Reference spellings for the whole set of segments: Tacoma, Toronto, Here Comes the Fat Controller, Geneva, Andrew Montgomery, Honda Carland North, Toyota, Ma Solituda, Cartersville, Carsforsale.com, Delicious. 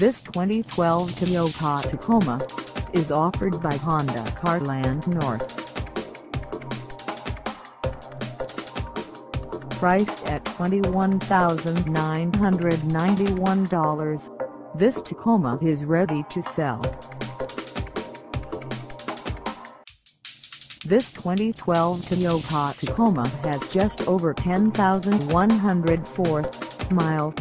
This 2012 Toyota Tacoma is offered by Honda Carland North. Priced at $21,991, this Tacoma is ready to sell. This 2012 Toyota Tacoma has just over 10,104 miles.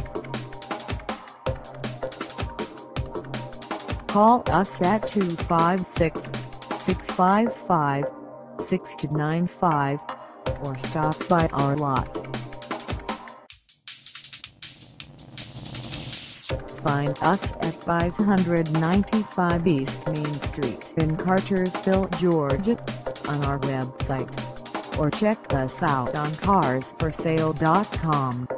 Call us at 256-655-6295 or stop by our lot. Find us at 595 East Main Street in Cartersville, Georgia, on our website, or check us out on Carsforsale.com.